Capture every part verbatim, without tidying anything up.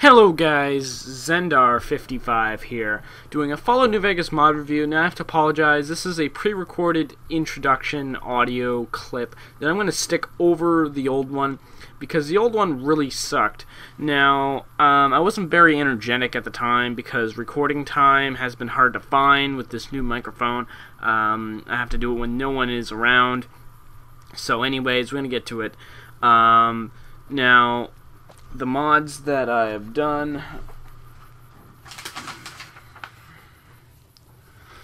Hello guys, Zindar fifty-five here, doing a Fallout New Vegas mod review, and I have to apologize, this is a pre-recorded introduction audio clip that I'm going to stick over the old one, because the old one really sucked. Now, um, I wasn't very energetic at the time, because recording time has been hard to find with this new microphone. um, I have to do it when no one is around, so anyways, we're going to get to it. Um, now... The mods that I have done.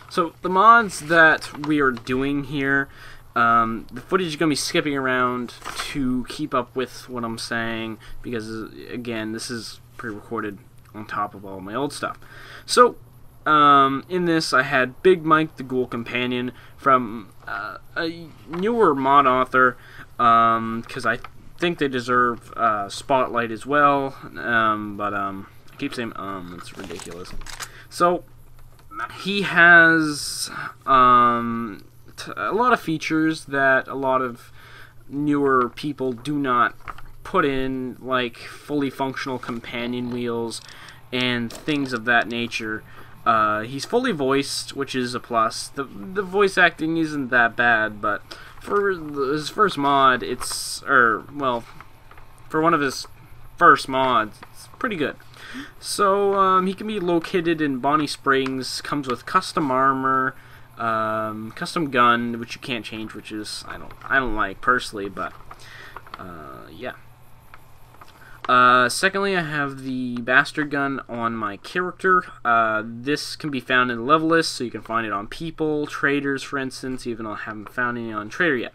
So the mods that we are doing here, um, the footage is going to be skipping around to keep up with what I'm saying, because again, this is pre-recorded on top of all my old stuff. So um, in this, I had Big Mike the Ghoul Companion from uh, a newer mod author, because um, I. think they deserve uh, spotlight as well, um, but um, I keep saying um, it's ridiculous. So he has um, t a lot of features that a lot of newer people do not put in, like fully functional companion wheels and things of that nature. Uh, he's fully voiced, which is a plus. The, the voice acting isn't that bad, but for his first mod, it's, or, well, for one of his first mods, it's pretty good. So, um, he can be located in Bonnie Springs, comes with custom armor, um, custom gun, which you can't change, which is, I don't, I don't like, personally, but, uh, yeah. Uh, secondly, I have the Bastard Gun on my character. Uh, this can be found in the level list, so you can find it on people, traders, for instance, even though I haven't found any on trader yet.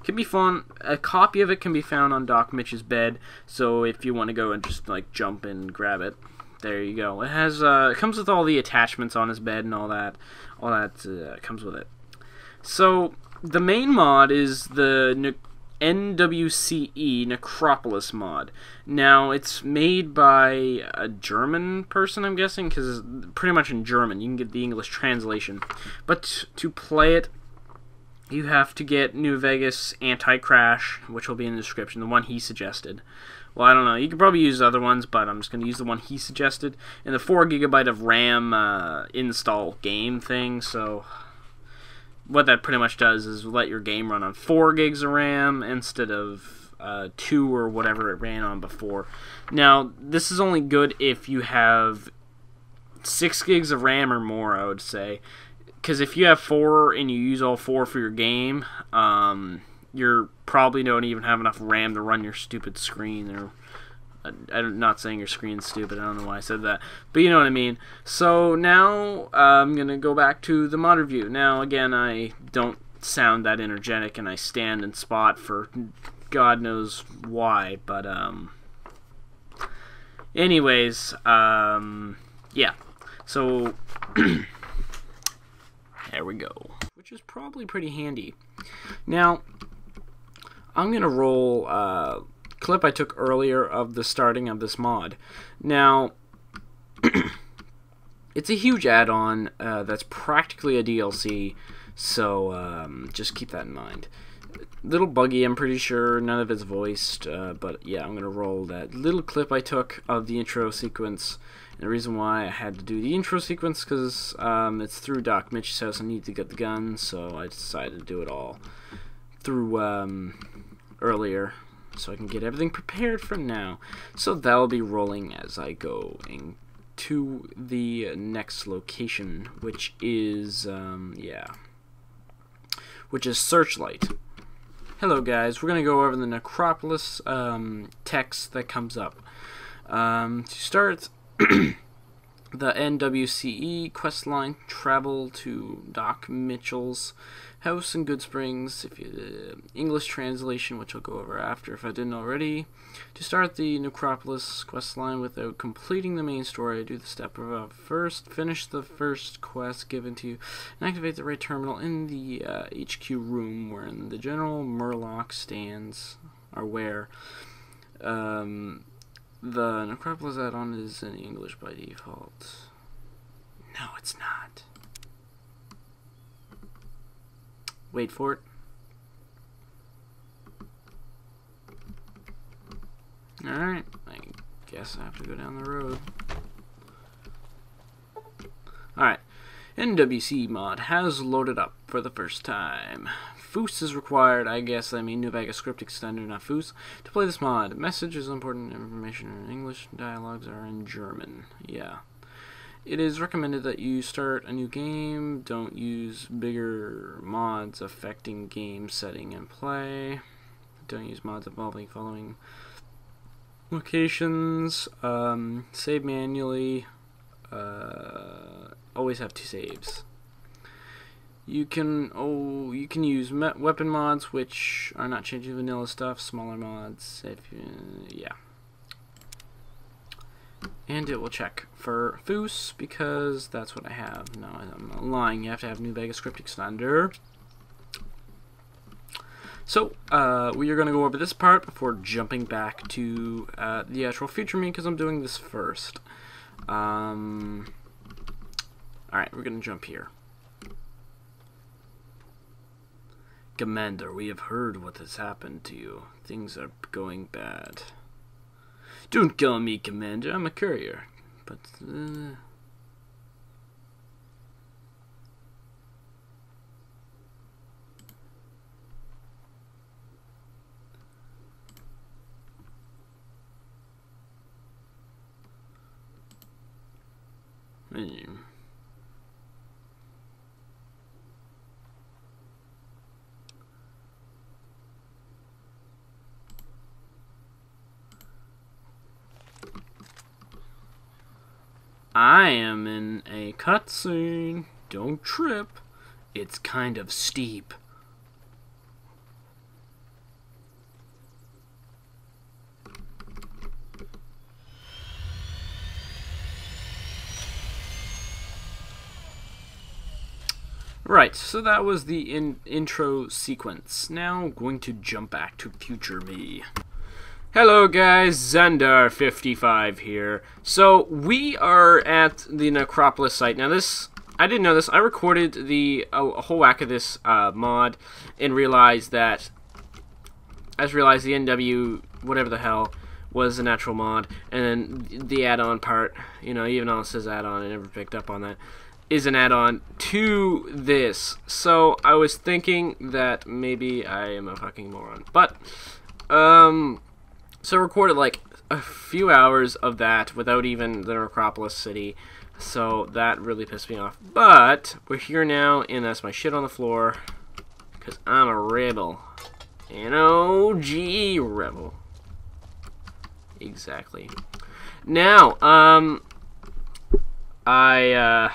It can be found, a copy of it can be found on Doc Mitch's bed, so if you want to go and just like jump and grab it, there you go. It has, uh, it comes with all the attachments on his bed and all that, all that uh, comes with it. So, the main mod is the N W C E Necropolis mod. Now, it's made by a German person, I'm guessing, because it's pretty much in German. You can get the English translation. But to play it, you have to get New Vegas Anti Crash, which will be in the description, the one he suggested. Well, I don't know. You could probably use other ones, but I'm just going to use the one he suggested. And the four gigabyte of RAM uh, install game thing, so... What that pretty much does is let your game run on four gigs of RAM instead of uh, two or whatever it ran on before. Now, this is only good if you have six gigs of RAM or more, I would say. Because if you have four and you use all four for your game, um, you probably don't even have enough RAM to run your stupid screen. Or, I'm not saying your screen's stupid, I don't know why I said that, but you know what I mean. So now uh, I'm going to go back to the mod review. Now again, I don't sound that energetic and I stand in spot for God knows why, but um, anyways, um, yeah, so there we go, which is probably pretty handy. Now, I'm going to roll uh, clip I took earlier of the starting of this mod. Now, it's a huge add-on uh, that's practically a D L C, so um, just keep that in mind. Little buggy, I'm pretty sure, none of it's voiced, uh, but yeah, I'm going to roll that little clip I took of the intro sequence. And the reason why I had to do the intro sequence, because um, it's through Doc Mitch's house, I need to get the gun, so I decided to do it all through um, earlier, so I can get everything prepared for now. So that'll be rolling as I go into the next location, which is, um, yeah, which is Searchlight. Hello guys, we're going to go over the Necropolis um, text that comes up. Um, to start, the N W C E questline, travel to Doc Mitchell's house in Good Springs, if you, uh, English translation, which I'll go over after if I didn't already. To start the Necropolis questline without completing the main story, do the step above first, finish the first quest given to you, and activate the right terminal in the uh, H Q room where in the General Murloc stands, or where... Um, the Necropolis add-on is in English by default. No, it's not. Wait for it. Alright, I guess I have to go down the road. Alright, N W C E mod has loaded up for the first time. Foos is required, I guess I mean New Vegas script extender, not Foos, to play this mod. Message is important information in English, dialogues are in German. Yeah. It is recommended that you start a new game, don't use bigger mods affecting game setting and play, don't use mods involving following locations, um, save manually, uh, always have two saves. You can oh you can use me weapon mods, which are not changing vanilla stuff, smaller mods, if you, yeah. And it will check for Foos because that's what I have. No, I'm not lying. You have to have New Vegas script extender. So uh, we are going to go over this part before jumping back to uh, the actual future me because I'm doing this first. Um, all right, we're going to jump here. Commander, we have heard what has happened to you. Things are going bad. Don't call me Commander, I'm a courier. But uh... menu. I am in a cutscene. Don't trip. It's kind of steep. Right, so that was the in intro sequence. Now I'm going to jump back to future me. Hello guys, Zindar fifty-five here. So we are at the Necropolis site. Now this, I didn't know this, I recorded the a, a whole whack of this uh, mod and realized that, I just realized the N W, whatever the hell, was an actual mod. And then the add-on part, you know, even though it says add-on, I never picked up on that, is an add-on to this. So I was thinking that maybe I am a fucking moron. But, um... so I recorded like a few hours of that without even the Necropolis city, so that really pissed me off. But we're here now, and that's my shit on the floor, because I'm a rebel. An O G rebel. Exactly. Now, um, I, uh,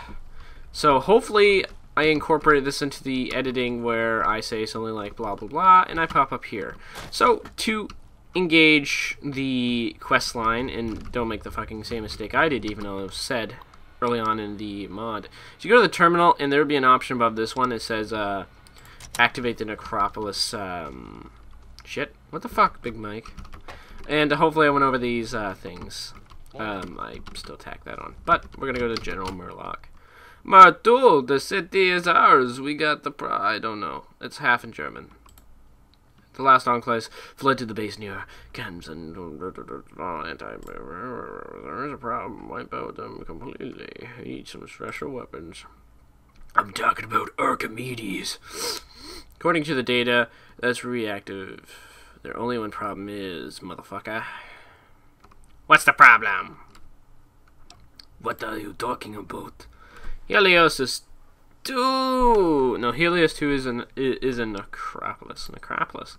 so hopefully I incorporated this into the editing where I say something like blah blah blah, and I pop up here. So, to engage the quest line and don't make the fucking same mistake I did, even though it was said early on in the mod. So you go to the terminal and there would be an option above this one that says uh, activate the Necropolis um, shit. What the fuck, Big Mike? And hopefully I went over these uh, things. Um, I still tack that on. But we're going to go to General Murloc. Martul, the city is ours. We got the pro... I don't know. It's half in German. The last Enclaves fled to the base near Kems and anti. There is a problem. Wipe out them completely. Need some special weapons. I'm talking about Archimedes. According to the data, that's reactive. Their only one problem is, motherfucker. What's the problem? What are you talking about? Helios is two. No, Helios two is an is an Necropolis. Necropolis.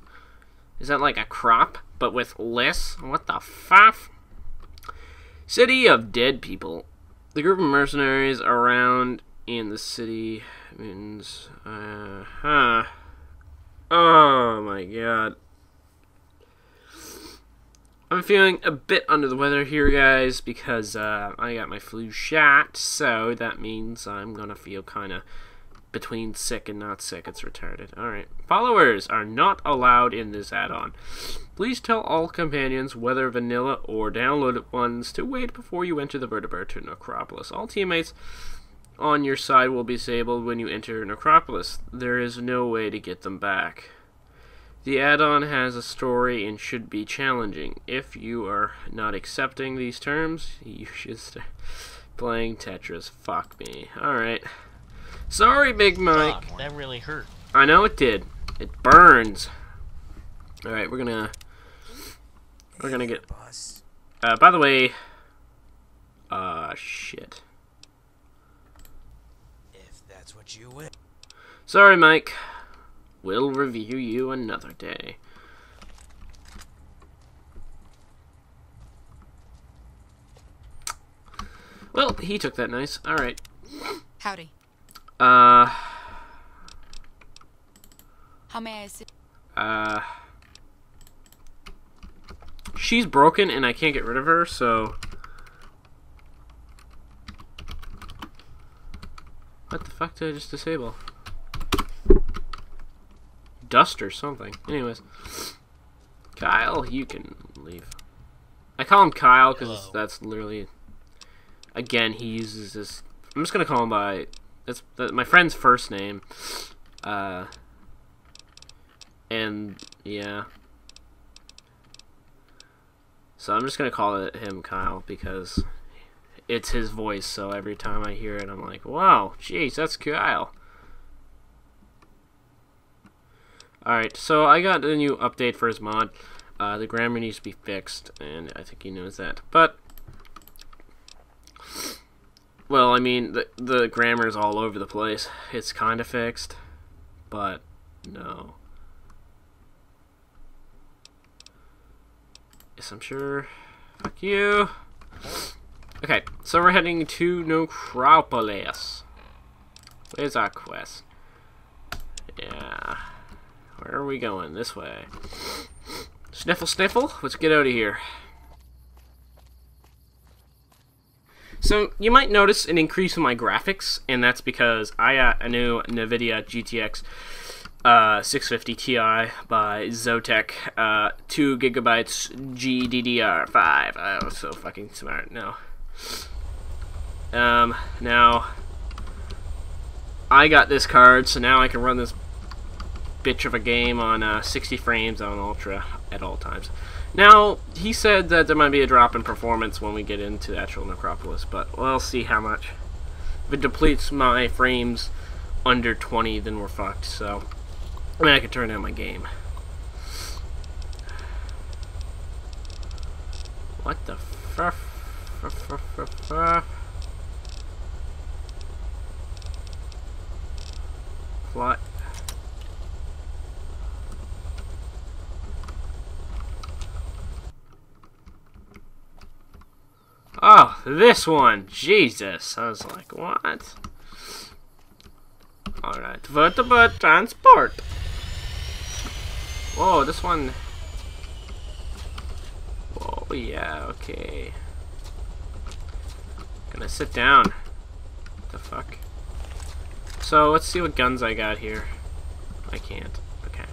Is that like a crop, but with less? What the fuck? City of dead people. The group of mercenaries around in the city means. Uh huh. Oh my god. I'm feeling a bit under the weather here, guys, because uh, I got my flu shot, so that means I'm gonna feel kinda between sick and not sick. It's retarded. Alright. Followers are not allowed in this add-on. Please tell all companions, whether vanilla or downloaded ones, to wait before you enter the Vertibird to Necropolis. All teammates on your side will be disabled when you enter Necropolis. There is no way to get them back. The add-on has a story and should be challenging. If you are not accepting these terms, you should start playing Tetris. Fuck me. Alright. Sorry, Big Mike. Oh, that really hurt. I know it did. It burns. Alright, we're gonna... We're gonna get... Uh, by the way... Uh, shit. If that's what you wish. Sorry, Mike. We'll review you another day. Well, he took that nice. Alright. Howdy. Uh. How may I assist? Uh. She's broken and I can't get rid of her, so. What the fuck did I just disable? Dust or something. Anyways, Kyle, you can leave. I call him Kyle because that's literally. Again, he uses this. I'm just gonna call him by. That's my friend's first name. Uh. And yeah. So I'm just gonna call it him Kyle because it's his voice. So every time I hear it, I'm like, wow, jeez, that's Kyle. Alright, so I got a new update for his mod. Uh, the grammar needs to be fixed, and I think he knows that. But, well, I mean, the, the grammar is all over the place. It's kind of fixed, but no. Yes, I'm sure. Fuck you. Okay, so we're heading to Necropolis. Where's our quest? Yeah. Where are we going? This way. Sniffle, sniffle. Let's get out of here. So, you might notice an increase in my graphics, and that's because I got a new NVIDIA G T X uh, six fifty T I by Zotac, uh, two gigabytes G D D R five. I was so fucking smart. No. Um, now, I got this card, so now I can run this bitch of a game on uh, sixty frames on Ultra at all times. Now, he said that there might be a drop in performance when we get into the actual Necropolis, but we'll see how much. If it depletes my frames under twenty, then we're fucked, so... I mean, I could turn down my game. What the fuck? What? Oh, this one! Jesus! I was like, what? Alright, vertibird transport! Whoa, this one... Whoa, yeah, okay. Gonna sit down. What the fuck? So, let's see what guns I got here. I can't. Okay.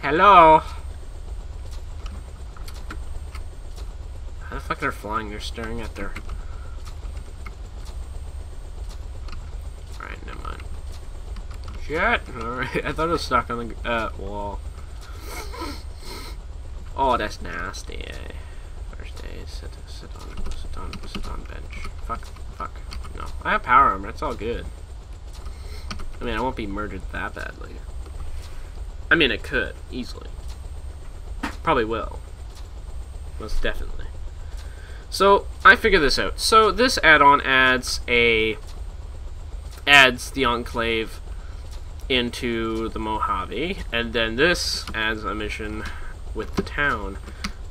Hello? How the fuck they're flying? They're staring at their... Alright, never mind. Shit! Alright, I thought it was stuck on the uh, wall. Oh, that's nasty. First day, sit, sit on, sit on, sit on bench. Fuck, fuck. No. I have power armor, it's all good. I mean, I won't be murdered that badly. I mean, it could, easily. Probably will. Most definitely. So, I figured this out. So, this add-on adds a... adds the Enclave into the Mojave, and then this adds a mission with the town.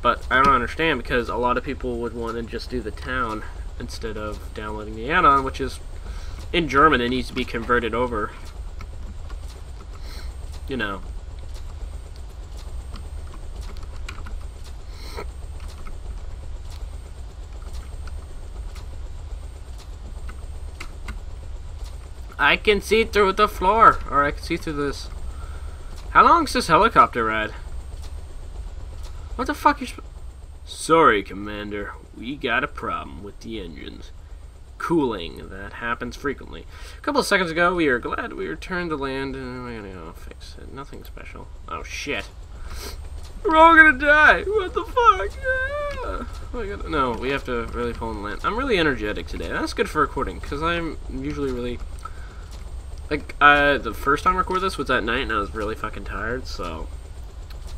But I don't understand, because a lot of people would want to just do the town instead of downloading the add-on, which is, in German, it needs to be converted over. You know. I can see through the floor, or I can see through this. How long is this helicopter ride? What the fuck you sp- Sorry, Commander. We got a problem with the engines. Cooling. That happens frequently. A couple of seconds ago, we are glad we returned to land. And we're gonna fix it. Nothing special. Oh, shit. We're all gonna die. What the fuck? Ah. Oh, my God. No, we have to really pull in land. I'm really energetic today. That's good for recording, because I'm usually really... Like, uh, the first time I recorded this was at night, and I was really fucking tired, so...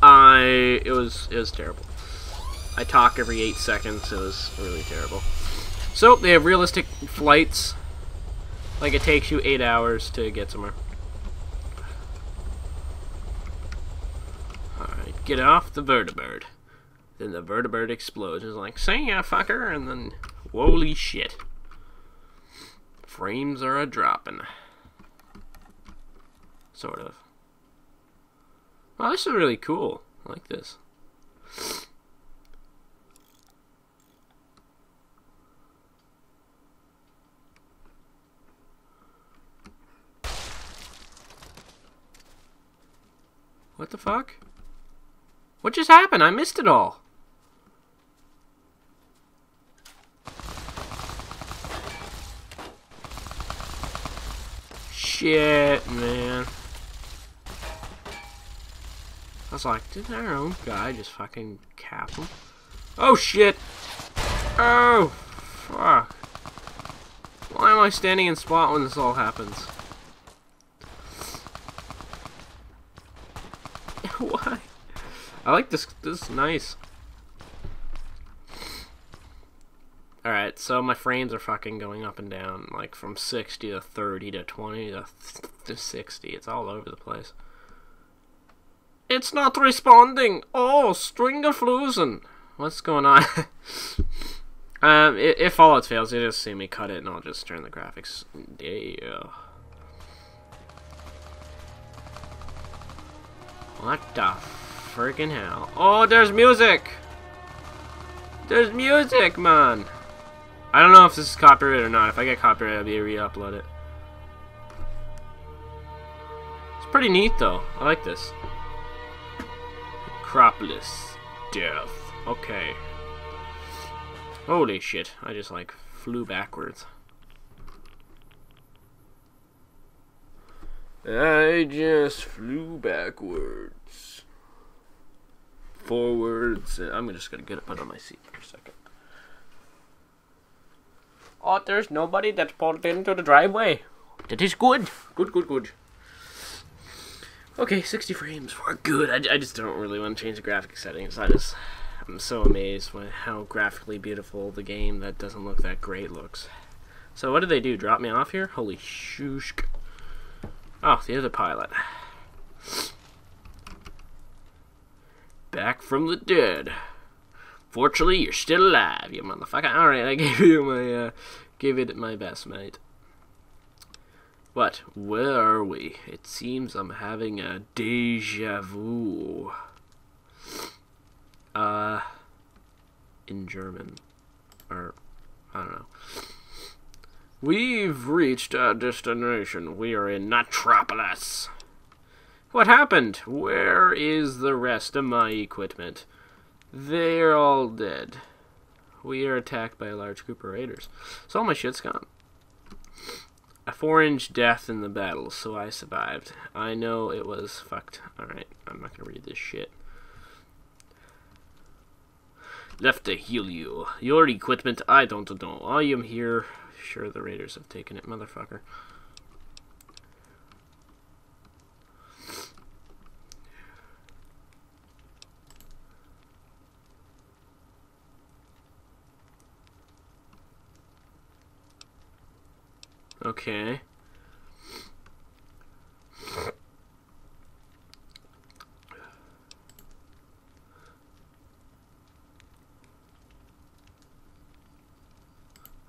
I... It was... It was terrible. I talk every eight seconds. It was really terrible. So, they have realistic flights. Like, it takes you eight hours to get somewhere. Alright, get off the Vertibird. Then the Vertibird explodes. It's like, see ya, fucker, and then, holy shit. Frames are a-dropping. Sort of. Oh, this is really cool. I like this. What the fuck? What just happened? I missed it all. Shit, man. I was like, did our own guy just fucking cap him? Oh, shit. Oh, fuck. Why am I standing in spot when this all happens? Why? I like this. This is nice. Alright, so my frames are fucking going up and down. Like from sixty to thirty to twenty to, to sixty. It's all over the place. It's not responding. Oh, stringerflusen. What's going on? um, if Fallout fails, you just see me cut it and I'll just turn the graphics. Yeah. What the freaking hell? Oh, there's music! There's music, man! I don't know if this is copyrighted or not. If I get copyrighted, I'll be able to re-upload it. It's pretty neat, though. I like this. Necropolis. Death. Okay. Holy shit. I just, like, flew backwards. I just flew backwards. Forwards. I'm just gonna get up out of my seat for a second. Oh, there's nobody that pulled into the driveway. That is good. Good, good, good. Okay, sixty frames. We're good. I, I just don't really want to change the graphic settings. I just, I'm so amazed with how graphically beautiful the game that doesn't look that great looks. So what did they do? Drop me off here? Holy shooshk. Oh, the other pilot. Back from the dead. Fortunately, you're still alive, you motherfucker. Alright, I gave you my, uh, gave it my best, mate. What? Where are we? It seems I'm having a deja vu. Uh, in German. Or, I don't know. We've reached our destination. We are in Necropolis. What happened? Where is the rest of my equipment? They're all dead. We are attacked by a large group of raiders. So all my shit's gone. I foraged death in the battle, so I survived. I know it was fucked. Alright, I'm not gonna read this shit. Left to heal you. Your equipment, I don't know. I am here... Sure, the raiders have taken it, motherfucker. Okay.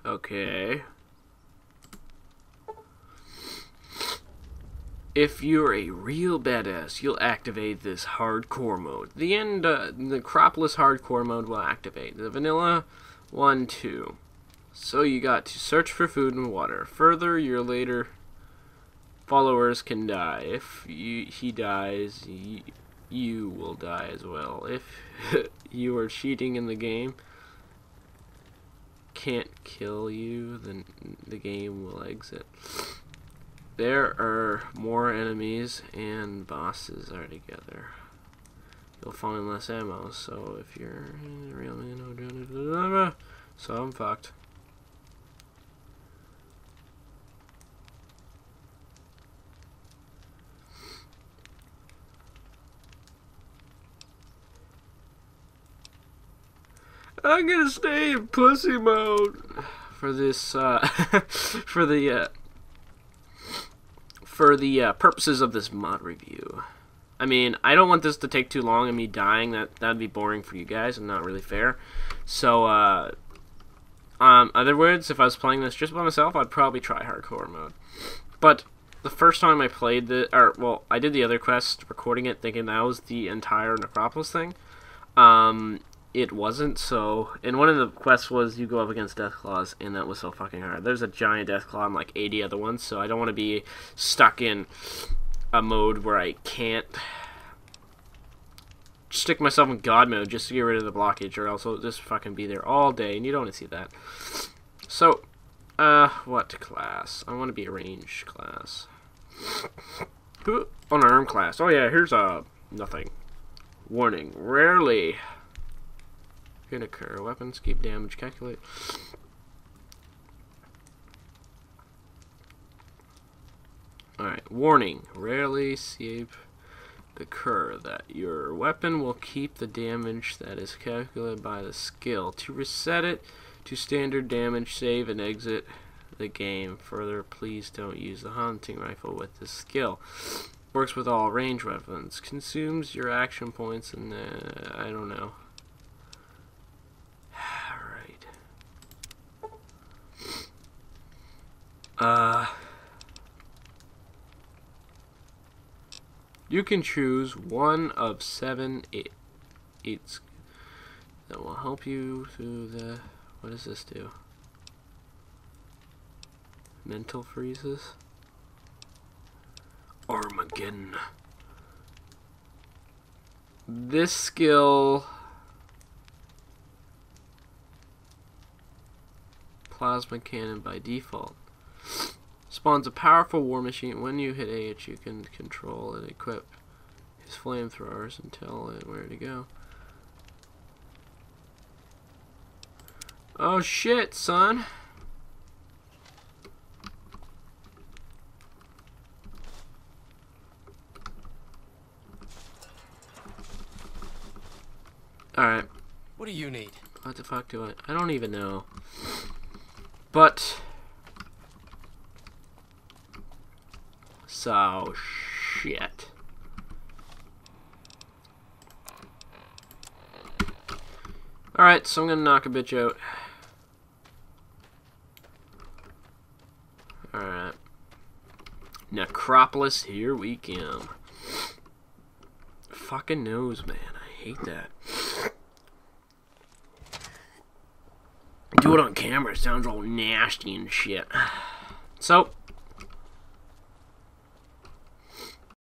Okay. If you're a real badass, you'll activate this hardcore mode. The end, uh, Necropolis hardcore mode will activate. The vanilla one, two. So you got to search for food and water. Further, your later followers can die. If you, he dies, you, you will die as well. If you are cheating in the game, can't kill you, then the game will exit. There are more enemies and bosses are together. You'll find less ammo, so if you're in the real man, so I'm fucked. I'm gonna stay in pussy mode for this, uh, for the, uh, for the uh, purposes of this mod review. I mean, I don't want this to take too long and me dying. That that'd be boring for you guys and not really fair. So, uh, um, other words, if I was playing this just by myself, I'd probably try hardcore mode. But the first time I played the, or well, I did the other quest, recording it, thinking that was the entire Necropolis thing. Um. It wasn't, so, and one of the quests was you go up against Deathclaws, and that was so fucking hard. There's a giant Deathclaw and like eighty other ones, so I don't want to be stuck in a mode where I can't stick myself in God mode just to get rid of the blockage, or else I'll just fucking be there all day, and you don't want to see that. So, uh, what class? I want to be a range class. Ooh, an arm class. Oh yeah, here's a nothing. Warning, rarely can occur. Weapons keep damage. Calculate. Alright. Warning. Rarely see occur that your weapon will keep the damage that is calculated by the skill. To reset it to standard damage, save and exit the game. Further, please don't use the hunting rifle with this skill. Works with all range weapons. Consumes your action points and uh, I don't know. Uh, you can choose one of seven eight, eights that will help you through the. What does this do? Mental freezes? Armageddon. This skill. Plasma cannon by default. Spawns a powerful war machine. When you hit H, you can control and equip his flamethrowers and tell it where to go. Oh shit, son! Alright. What do you need? What the fuck do I... I don't even know. But... So, shit. Alright, so I'm gonna knock a bitch out. Alright. Necropolis, here we come. Fucking nose, man. I hate that. Do it on camera, it sounds all nasty and shit. So...